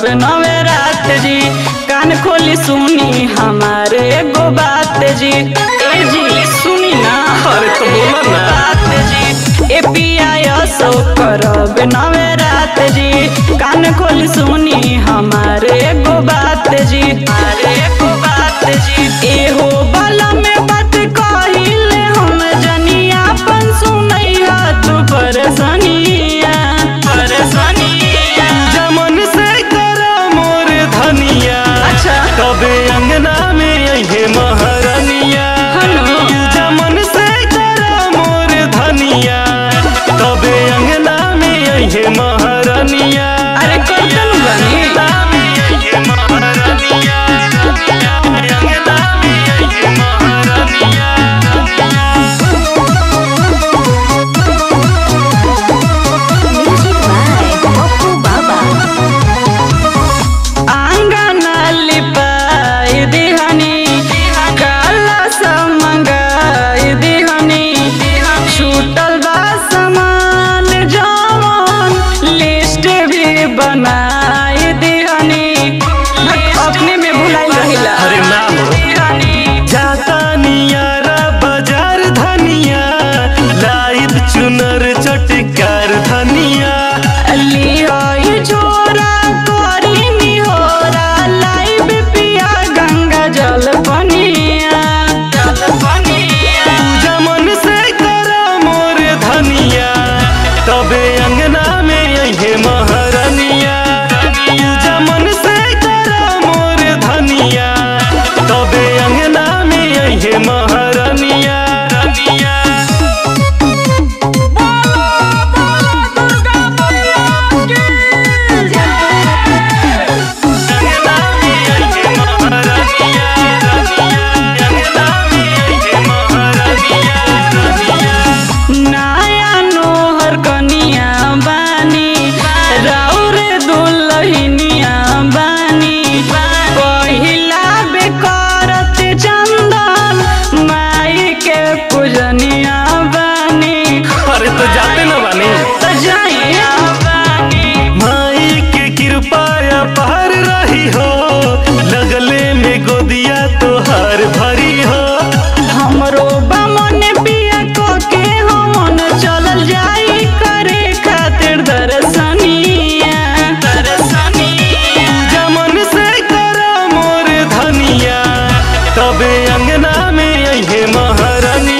करब नवरात जी, कान खोली सुनी हमारे एगो बात जी, सुनी ना बात जी, ए पिया सो करब नवरात जी, कान खोली सुनी हमारे एगो बात जी, हमारे एगो बात जी, एहो बाला में बात कहिले हम जनिया अपन सुनई है तू परेशानिया परेशानिया, जमन से करा मोर धनिया, अच्छा तब अंगना में ये महारानिया, जमन से करा मोर धनिया, तब अंगना में ये महारानिया, अरे करतन अंगना में ये महारानी।